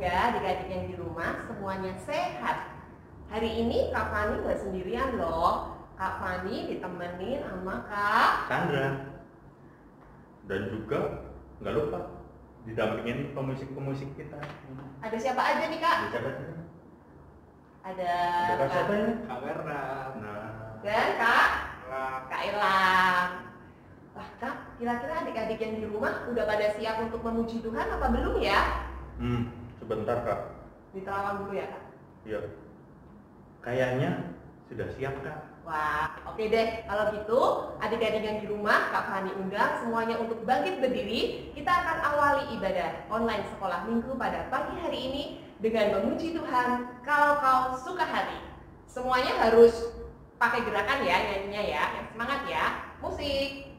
semoga adik-adik yang di rumah semuanya sehat. Hari ini Kak Fani gak sendirian loh. Kak Fani ditemenin sama Kak Sandra. Dan juga nggak lupa didampingin pemusik-pemusik kita. Ada siapa aja nih Kak? Ada siapa? Ada Kak siapa ya? Kak Werna. Dan Kak? Kak Elang. Wah Kak, kira-kira adik-adik yang di rumah udah pada siap untuk memuji Tuhan apa belum ya? Sebentar Kak. Diterawang dulu ya Kak? Iya. Kayaknya sudah siap Kak. Wah, oke deh. Kalau gitu adik-adik yang di rumah Kak Fani undang semuanya untuk bangkit berdiri. Kita akan awali ibadah online sekolah minggu pada pagi hari ini dengan memuji Tuhan kalau kau suka hati. Semuanya harus pakai gerakan ya nyanyinya ya. Yang semangat ya. Musik.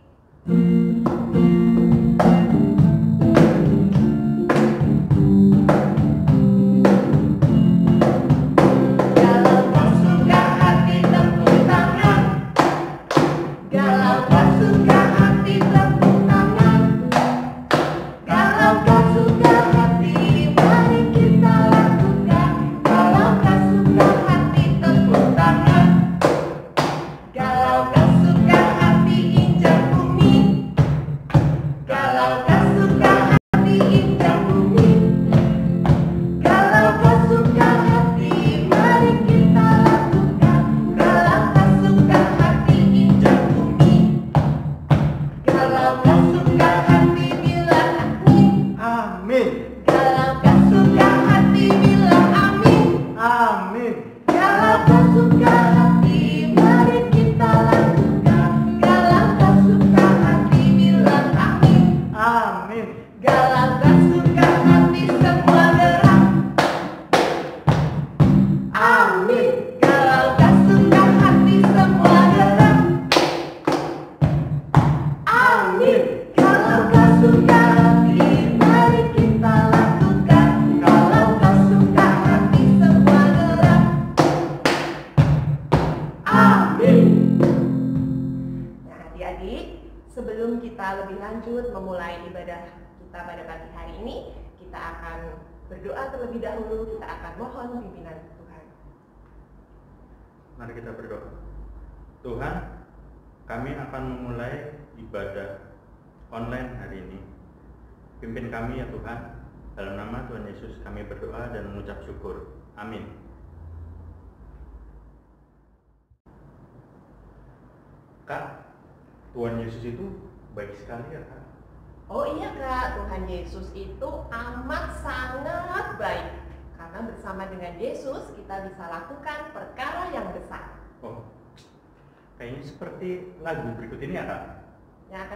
Berdoa terlebih dahulu, kita akan mohon pimpinan Tuhan. Mari kita berdoa. Tuhan, kami akan memulai ibadah online hari ini. Pimpin kami ya Tuhan. Dalam nama Tuhan Yesus kami berdoa dan mengucap syukur. Amin. Kak, Tuhan Yesus itu baik sekali ya Kak. Oh iya Kak, Tuhan Yesus itu amat sangat baik. Karena bersama dengan Yesus kita bisa lakukan perkara yang besar. Oh, kayaknya seperti lagu berikut ini ya Kak?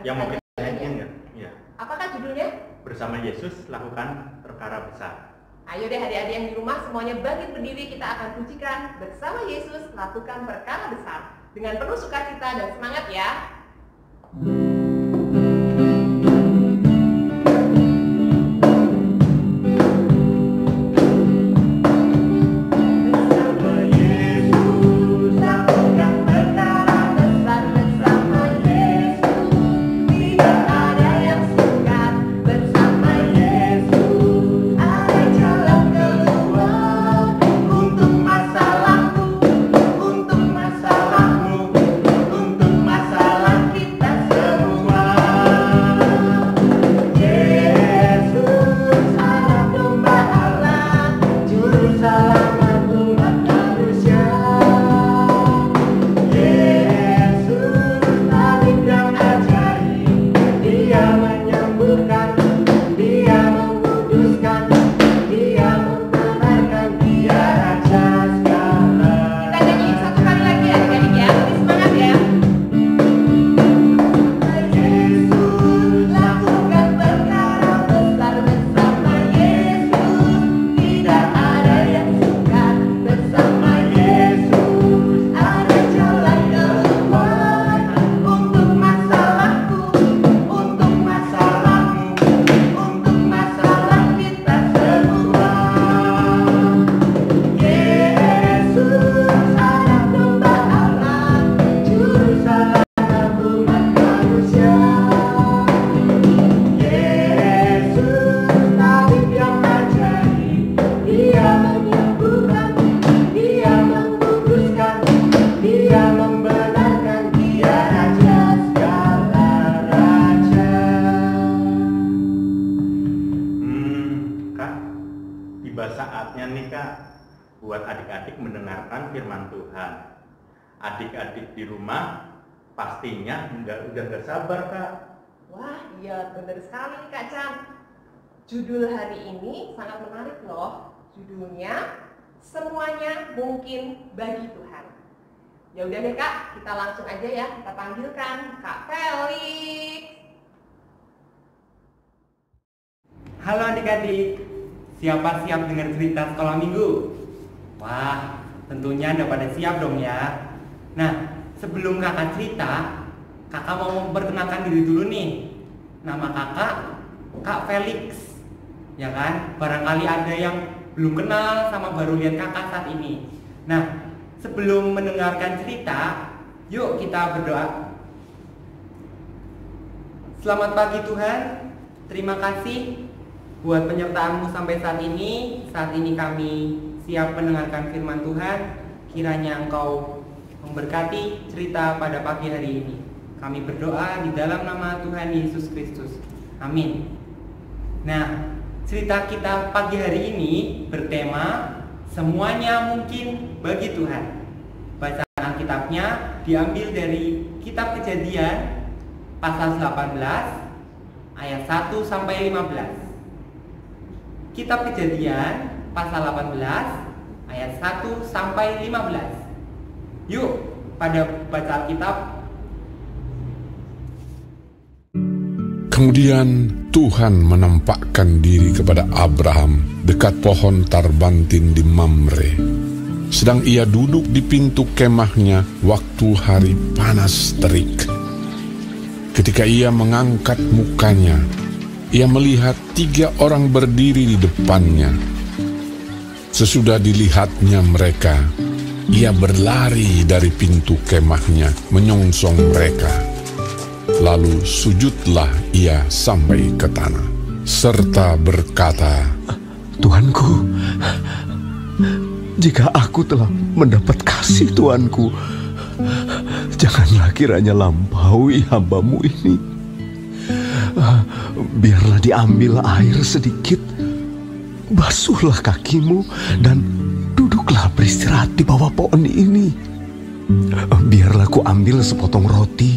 Yang mau kita nyanyiin ya? Ya. Apakah judulnya? Bersama Yesus lakukan perkara besar. Ayo deh adik-adik yang di rumah semuanya bangkit berdiri, kita akan pujikan bersama Yesus lakukan perkara besar. Dengan penuh sukacita dan semangat ya. tiba saatnya nih Kak buat adik-adik mendengarkan firman Tuhan. Adik-adik di rumah pastinya udah nggak sabar Kak. Wah iya benar sekali nih Kak Chan. Judul hari ini sangat menarik loh. Judulnya semuanya mungkin bagi Tuhan. Ya udah deh Kak, kita langsung aja ya, kita panggilkan Kak Felix. Halo adik-adik, siapa siap dengar cerita sekolah minggu? Wah, tentunya udah pada siap dong ya. Nah, sebelum kakak cerita, kakak mau memperkenalkan diri dulu nih. Nama kakak, Kak Felix. Ya kan, barangkali ada yang belum kenal sama baru lihat kakak saat ini. Nah, sebelum mendengarkan cerita, yuk kita berdoa. Selamat pagi Tuhan, terima kasih buat penyertaanmu sampai saat ini. Saat ini kami siap mendengarkan firman Tuhan. Kiranya Engkau memberkati cerita pada pagi hari ini. Kami berdoa di dalam nama Tuhan Yesus Kristus. Amin. Nah, cerita kita pagi hari ini bertema semuanya mungkin bagi Tuhan. Bacaan Alkitabnya diambil dari Kitab Kejadian pasal 18 ayat 1 sampai 15. Kitab Kejadian pasal 18 ayat 1 sampai 15. Yuk, pada baca Alkitab. Kemudian Tuhan menampakkan diri kepada Abraham dekat pohon tarbantin di Mamre, sedang ia duduk di pintu kemahnya waktu hari panas terik. Ketika ia mengangkat mukanya, ia melihat 3 orang berdiri di depannya. Sesudah dilihatnya mereka, ia berlari dari pintu kemahnya menyongsong mereka. Lalu sujudlah ia sampai ke tanah, serta berkata, Tuhanku, jika aku telah mendapat kasih Tuhanku, janganlah kiranya lampaui hambamu ini. Biarlah diambil air sedikit, basuhlah kakimu, dan duduklah beristirahat di bawah pohon ini. Biarlah ku ambil sepotong roti,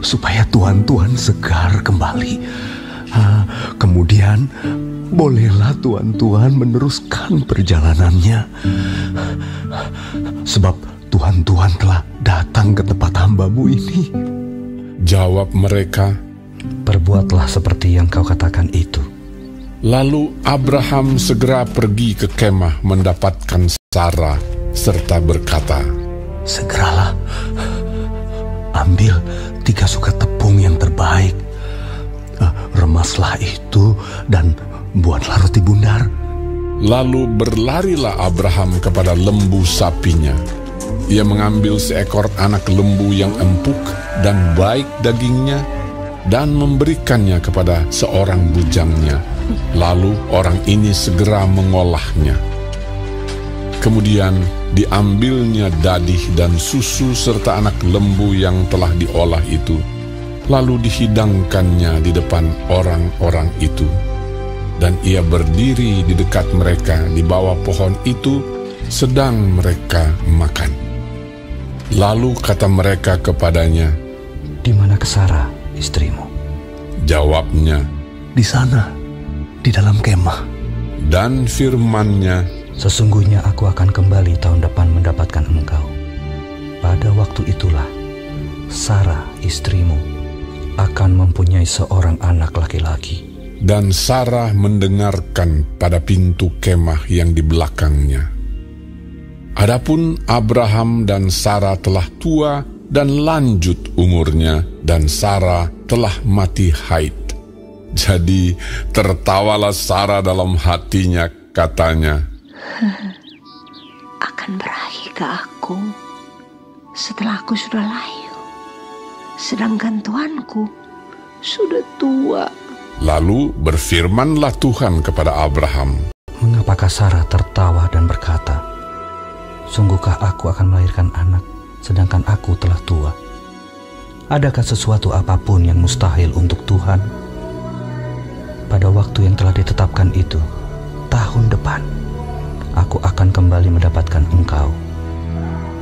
supaya Tuhan-Tuhan segar kembali. Kemudian bolehlah Tuhan-Tuhan meneruskan perjalanannya, sebab Tuhan-Tuhan telah datang ke tempat hambamu ini. Jawab mereka, perbuatlah seperti yang kau katakan itu. Lalu Abraham segera pergi ke kemah mendapatkan Sarah, serta berkata, segeralah, ambil 3 suka tepung yang terbaik, remaslah itu dan buatlah roti bundar. Lalu berlarilah Abraham kepada lembu sapinya. Ia mengambil seekor anak lembu yang empuk dan baik dagingnya, dan memberikannya kepada seorang bujangnya. Lalu orang ini segera mengolahnya. Kemudian diambilnya dadih dan susu serta anak lembu yang telah diolah itu, lalu dihidangkannya di depan orang-orang itu. Dan ia berdiri di dekat mereka di bawah pohon itu, sedang mereka makan. Lalu kata mereka kepadanya, di manakah Sarah istrimu? Jawabnya, di sana, di dalam kemah. Dan firman-Nya, sesungguhnya aku akan kembali tahun depan mendapatkan engkau. Pada waktu itulah Sarah istrimu akan mempunyai seorang anak laki-laki. Dan Sarah mendengarkan pada pintu kemah yang di belakangnya. Adapun Abraham dan Sarah telah tua dan lanjut umurnya, dan Sarah telah mati haid. Jadi tertawalah Sarah dalam hatinya, katanya, akan berakhir ke aku setelah aku sudah layu, sedangkan tuanku sudah tua. Lalu berfirmanlah Tuhan kepada Abraham, mengapakah Sarah tertawa dan berkata, sungguhkah aku akan melahirkan anak, sedangkan aku telah tua? Adakah sesuatu apapun yang mustahil untuk Tuhan? Pada waktu yang telah ditetapkan itu, tahun depan depan, aku akan kembali mendapatkan engkau.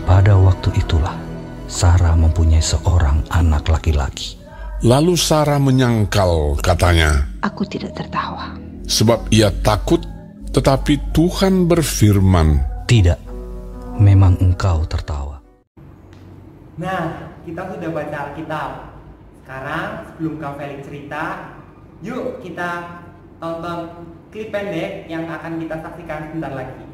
Pada waktu itulah, Sarah mempunyai seorang anak laki-laki. Lalu Sarah menyangkal, katanya, "Aku tidak tertawa." Sebab ia takut, tetapi Tuhan berfirman, "Tidak, memang engkau tertawa." Nah, kita sudah baca Alkitab. Sekarang, sebelum Kak Felix cerita, yuk kita tonton klip pendek yang akan kita saksikan sebentar lagi.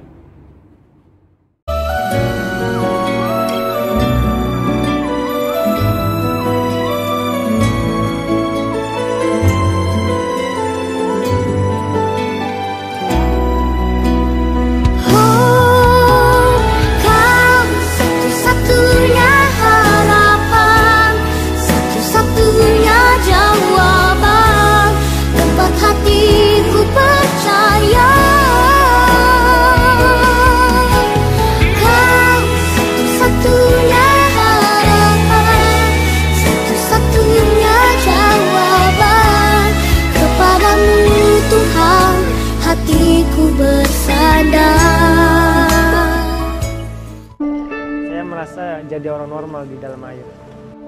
Jadi orang normal di dalam air.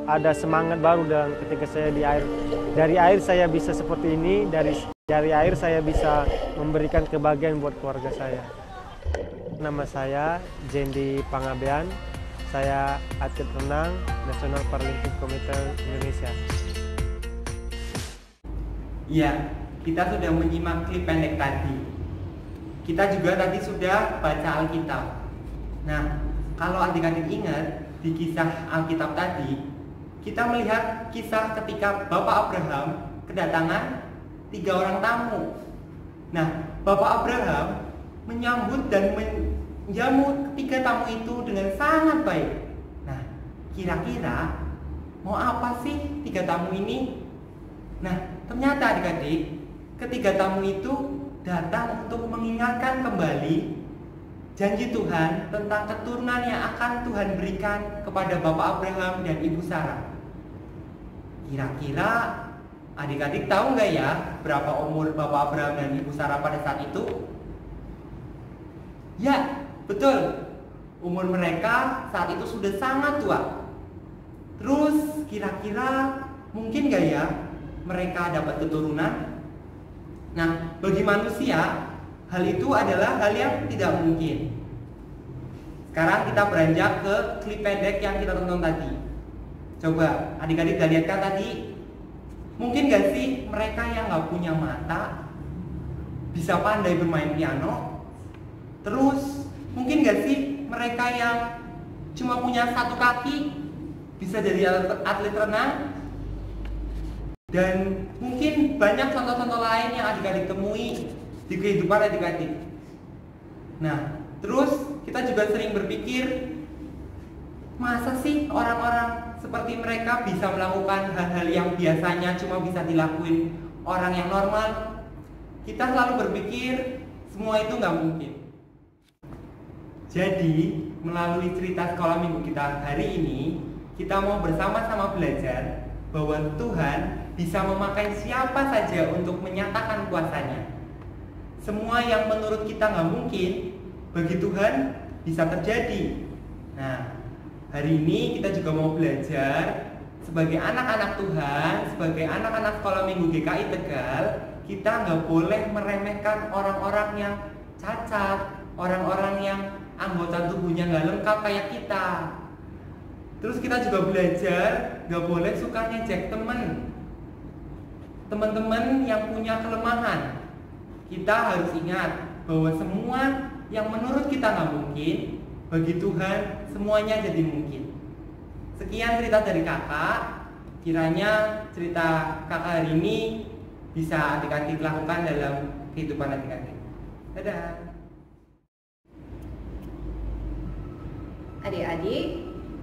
Ada semangat baru dalam ketika saya di air. Dari air saya bisa seperti ini, dari air saya bisa memberikan kebahagiaan buat keluarga saya. Nama saya Jendi Pangabean. Saya atlet renang Nasional Paralimpik Komite Indonesia. Ya, kita sudah menyimak klip pendek tadi. Kita juga tadi sudah baca Alkitab. Nah, kalau adik-adik ingat di kisah Alkitab tadi, kita melihat kisah ketika Bapak Abraham kedatangan 3 orang tamu. Nah, Bapak Abraham menyambut dan menjamu ketiga tamu itu dengan sangat baik. Nah, kira-kira mau apa sih 3 tamu ini? Nah, ternyata adik-adik, ketiga tamu itu datang untuk mengingatkan kembali janji Tuhan tentang keturunan yang akan Tuhan berikan kepada Bapak Abraham dan Ibu Sarah. Kira-kira adik-adik tahu nggak ya berapa umur Bapak Abraham dan Ibu Sarah pada saat itu? Ya, betul. Umur mereka saat itu sudah sangat tua. Terus kira-kira mungkin nggak ya mereka dapat keturunan? Nah, bagi manusia, hal itu adalah hal yang tidak mungkin. Sekarang kita beranjak ke klip pendek yang kita tonton tadi. Coba adik-adik udah lihat kan tadi? Mungkin gak sih mereka yang gak punya mata bisa pandai bermain piano? Terus mungkin gak sih mereka yang cuma punya 1 kaki bisa jadi atlet renang? Dan mungkin banyak contoh-contoh lain yang adik-adik temui di kehidupan adik-adik. Nah, terus kita juga sering berpikir, masa sih orang-orang seperti mereka bisa melakukan hal-hal yang biasanya cuma bisa dilakuin orang yang normal? Kita selalu berpikir semua itu nggak mungkin. Jadi, melalui cerita sekolah minggu kita hari ini, kita mau bersama-sama belajar bahwa Tuhan bisa memakai siapa saja untuk menyatakan kuasanya. Semua yang menurut kita nggak mungkin, bagi Tuhan bisa terjadi. Nah, hari ini kita juga mau belajar sebagai anak-anak Tuhan, sebagai anak-anak sekolah minggu GKI Tegal, kita nggak boleh meremehkan orang-orang yang cacat, orang-orang yang anggota tubuhnya nggak lengkap kayak kita. Terus kita juga belajar nggak boleh suka ngejek teman-teman yang punya kelemahan. Kita harus ingat bahwa semua yang menurut kita nggak mungkin, bagi Tuhan semuanya jadi mungkin. Sekian cerita dari kakak. Kiranya cerita kakak hari ini bisa adik-adik lakukan dalam kehidupan adik-adik. Dadah. Adik-adik,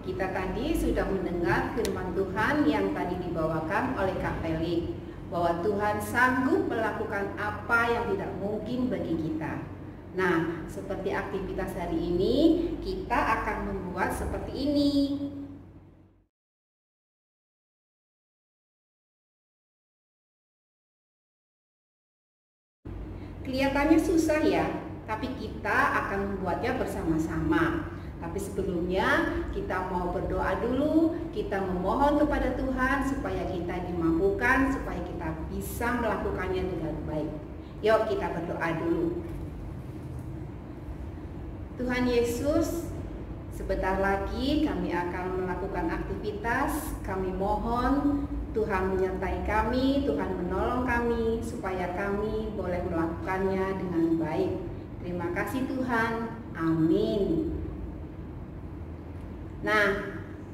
kita tadi sudah mendengar firman Tuhan yang tadi dibawakan oleh Kak Felix, bahwa Tuhan sanggup melakukan apa yang tidak mungkin bagi kita. Nah, seperti aktivitas hari ini, kita akan membuat seperti ini. Kelihatannya susah ya, tapi kita akan membuatnya bersama-sama. Tapi sebelumnya kita mau berdoa dulu, kita memohon kepada Tuhan supaya kita dimampukan, supaya kita bisa melakukannya dengan baik. Yuk kita berdoa dulu. Tuhan Yesus, sebentar lagi kami akan melakukan aktivitas. Kami mohon Tuhan menyertai kami, Tuhan menolong kami supaya kami boleh melakukannya dengan baik. Terima kasih Tuhan, amin. Nah,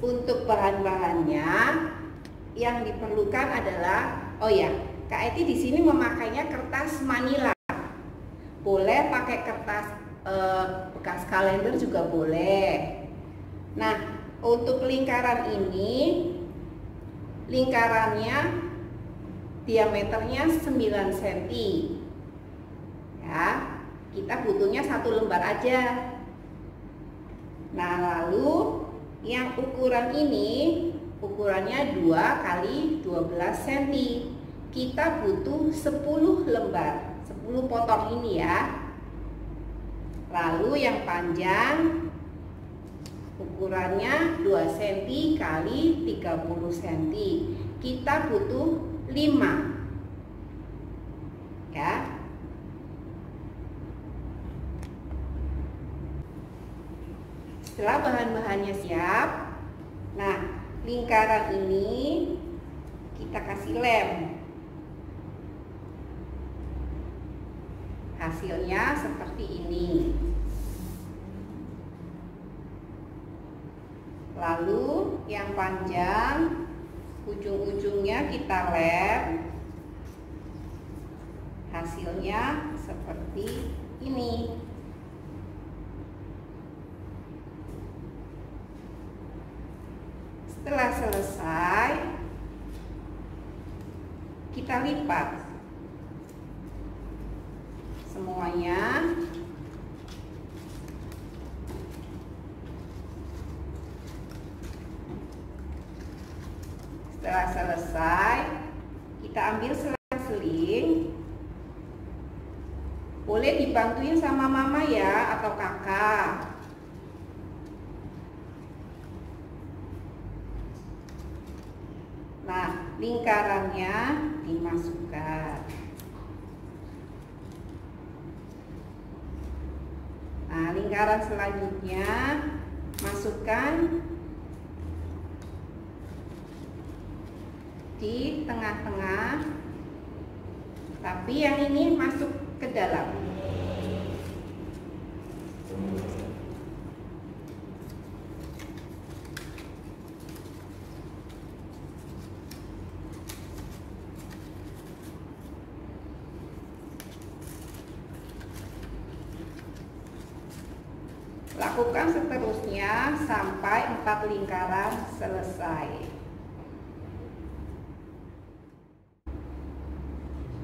untuk bahan-bahannya yang diperlukan adalah, oh ya, Kak Eti di sini memakainya kertas manila. Boleh pakai kertas bekas kalender juga boleh. Nah, untuk lingkaran ini, lingkarannya diameternya 9 cm. Ya, kita butuhnya satu lembar aja. Nah, lalu yang ukuran ini ukurannya 2 x 12 cm. Kita butuh 10 lembar, 10 potong ini ya. Lalu yang panjang ukurannya 2 cm x 30 cm. Kita butuh 5 ya. Setelah bahan-bahannya siap, nah lingkaran ini kita kasih lem. Hasilnya seperti ini. Lalu yang panjang ujung-ujungnya kita lem. Hasilnya seperti ini. Setelah selesai, kita lipat semuanya. Setelah selesai, kita ambil selang-seling. Boleh dibantuin sama mama ya, atau kakak. Nah, lingkarannya dimasukkan. Nah, lingkaran selanjutnya masukkan di tengah-tengah, tapi yang ini masuk ke dalam. Lakukan seterusnya sampai 4 lingkaran selesai.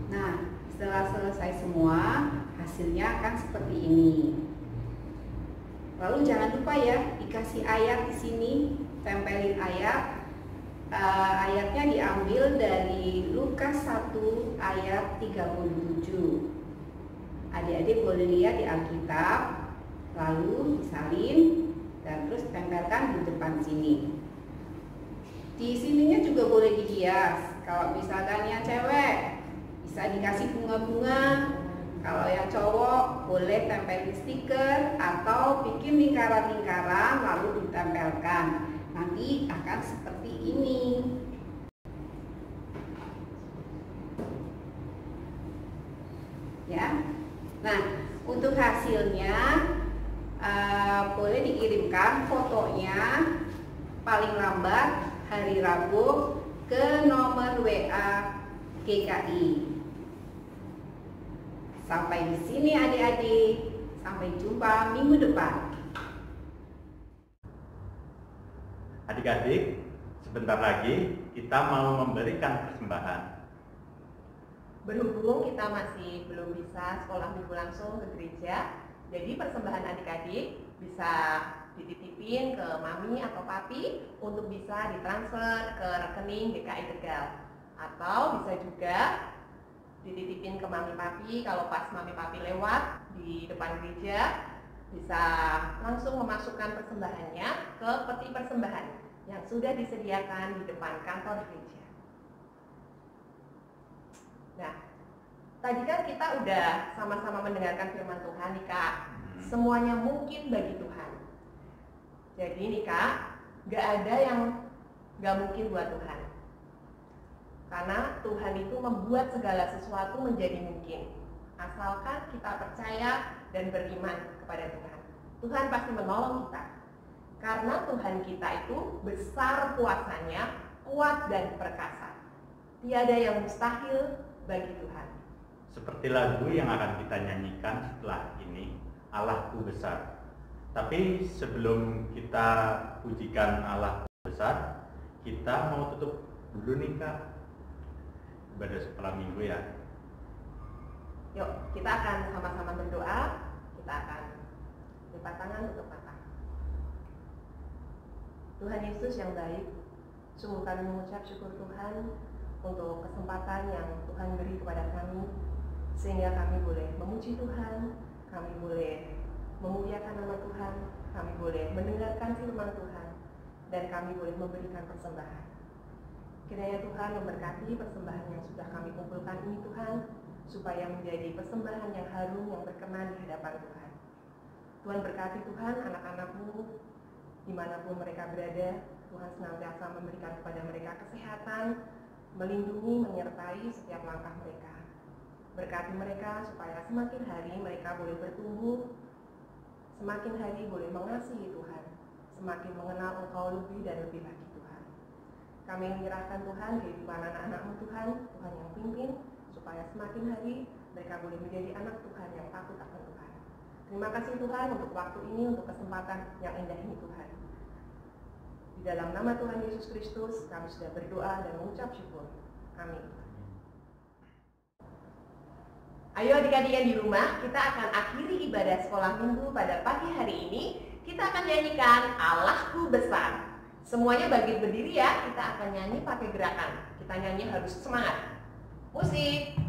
Nah, setelah selesai semua, hasilnya akan seperti ini. Lalu jangan lupa ya, dikasih ayat di sini, tempelin ayat. Ayatnya diambil dari Lukas 1 ayat 37. Adik-adik boleh lihat di Alkitab. Lalu disalin dan terus tempelkan di depan sini. Di sininya juga boleh dihias. Kalau misalkan yang cewek bisa dikasih bunga-bunga. Kalau yang cowok boleh tempelin stiker atau bikin lingkaran-lingkaran lalu ditempelkan. Nanti akan seperti ini. Ya. Nah, untuk hasilnya boleh dikirimkan fotonya paling lambat hari Rabu ke nomor WA GKI. Sampai di sini adik-adik, sampai jumpa minggu depan. Adik-adik, sebentar lagi kita mau memberikan persembahan. Berhubung kita masih belum bisa sekolah minggu langsung ke gereja, jadi persembahan adik-adik bisa dititipin ke mami atau papi untuk bisa ditransfer ke rekening GKI Tegal. Atau bisa juga dititipin ke mami papi, kalau pas mami papi lewat di depan gereja bisa langsung memasukkan persembahannya ke peti persembahan yang sudah disediakan di depan kantor gereja. Nah, tadi kan kita udah sama-sama mendengarkan firman Tuhan nih Kak, semuanya mungkin bagi Tuhan. Jadi nih Kak, gak ada yang gak mungkin buat Tuhan. Karena Tuhan itu membuat segala sesuatu menjadi mungkin, asalkan kita percaya dan beriman kepada Tuhan. Tuhan pasti menolong kita, karena Tuhan kita itu besar kuasanya, kuat dan perkasa. Tiada yang mustahil bagi Tuhan. Seperti lagu yang akan kita nyanyikan setelah ini, Allahku Besar. Tapi sebelum kita pujikan Allahku Besar, kita mau tutup dulu nih Kak pada setelah minggu ya. Yuk, kita akan sama-sama berdoa. Kita akan lipat tangan untuk mata. Tuhan Yesus yang baik, sungguh kami mengucap syukur Tuhan untuk kesempatan yang Tuhan beri kepada kami, sehingga kami boleh memuji Tuhan, kami boleh memuliakan nama Tuhan, kami boleh mendengarkan firman Tuhan, dan kami boleh memberikan persembahan. Kiranya Tuhan memberkati persembahan yang sudah kami kumpulkan ini Tuhan, supaya menjadi persembahan yang harum, yang berkenan di hadapan Tuhan. Tuhan berkati Tuhan anak-anakmu dimanapun mereka berada. Tuhan senantiasa memberikan kepada mereka kesehatan, melindungi, menyertai setiap langkah mereka. Berkati mereka supaya semakin hari mereka boleh bertumbuh, semakin hari boleh mengasihi Tuhan, semakin mengenal Engkau lebih dan lebih lagi Tuhan. Kami menyerahkan Tuhan kehidupan anak-anakmu Tuhan, Tuhan yang pimpin, supaya semakin hari mereka boleh menjadi anak Tuhan yang takut akan Tuhan. Terima kasih Tuhan untuk waktu ini, untuk kesempatan yang indah ini Tuhan. Di dalam nama Tuhan Yesus Kristus, kami sudah berdoa dan mengucap syukur. Amin. Ayo adik-adik yang di rumah, kita akan akhiri ibadah sekolah minggu pada pagi hari ini. Kita akan nyanyikan Allahku Besar. Semuanya bagi berdiri ya, kita akan nyanyi pakai gerakan. Kita nyanyi harus semangat. Musik.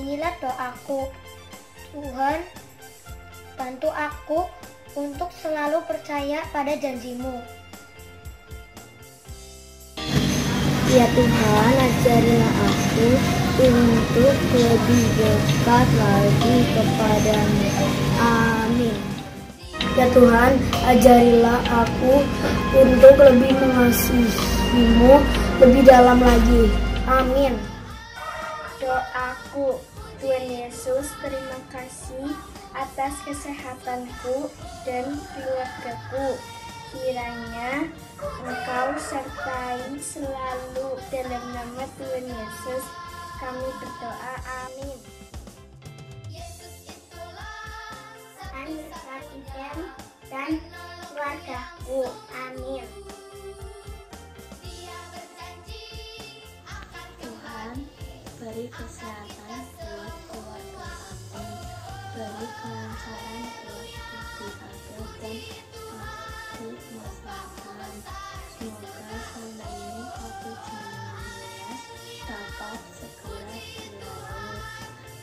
Inilah doaku, Tuhan, bantu aku untuk selalu percaya pada janjimu. Ya Tuhan, ajarilah aku untuk lebih dekat lagi kepadamu. Amin. Ya Tuhan, ajarilah aku untuk lebih mengasihimu lebih dalam lagi. Amin. aku. Tuhan Yesus, terima kasih atas kesehatanku dan keluargaku. Kiranya Engkau sertai selalu. Dalam nama Tuhan Yesus kami berdoa, amin. Kak dan keluargaku, amin. Tuhan, beri kesehatan buat keluarga aku, beri kelancaran buat hidup aku dan masakan. Semoga selama ini COVID-19 dapat segera dilalui.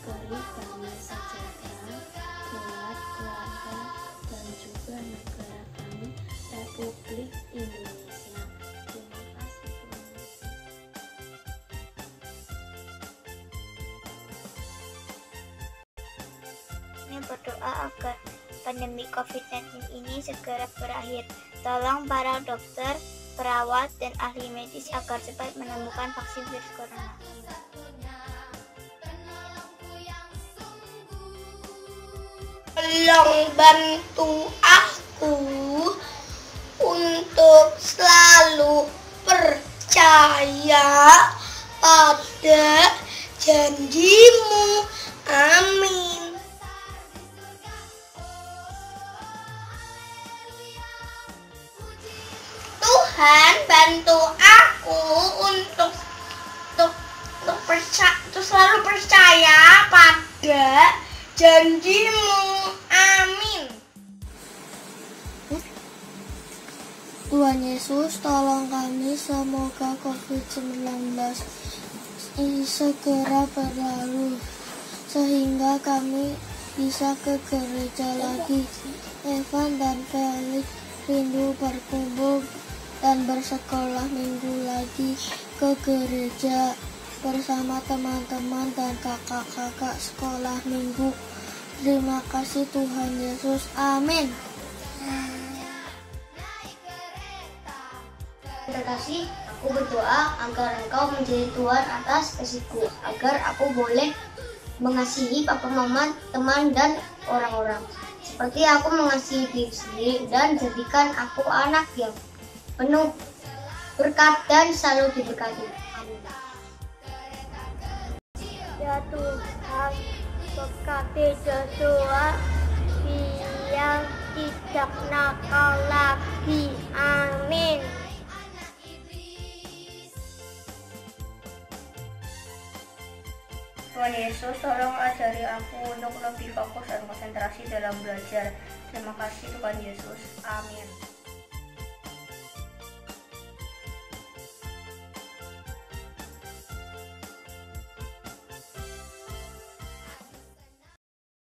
Beri kami sejahtera buat keluarga dan juga negara kami, Republik Indonesia. Terima kasih. Kami berdoa agar pandemi COVID-19 ini segera berakhir. Tolong para dokter, perawat, dan ahli medis agar cepat menemukan vaksin virus corona. Tolong bantu aku untuk selalu percaya pada janjimu. Amin. Tuhan, bantu aku untuk selalu percaya pada janjimu. Amin. Tuhan Yesus, tolong kami, semoga COVID-19 ini segera berlalu sehingga kami bisa ke gereja lagi. Evan dan Felix rindu berkumpul dan bersekolah minggu lagi ke gereja bersama teman-teman dan kakak-kakak sekolah minggu. Terima kasih Tuhan Yesus, amin. Terima kasih, aku berdoa agar Engkau menjadi Tuhan atas kasihku, agar aku boleh mengasihi papa mama, teman, dan orang-orang seperti aku mengasihi diri sendiri, dan jadikan aku anak yang penuh berkat dan selalu diberkati. Ya Tuhan, berkati Joshua biar tidak nakal lagi. Amin. Tuhan Yesus, tolong ajari aku untuk lebih fokus dan konsentrasi dalam belajar. Terima kasih Tuhan Yesus. Amin.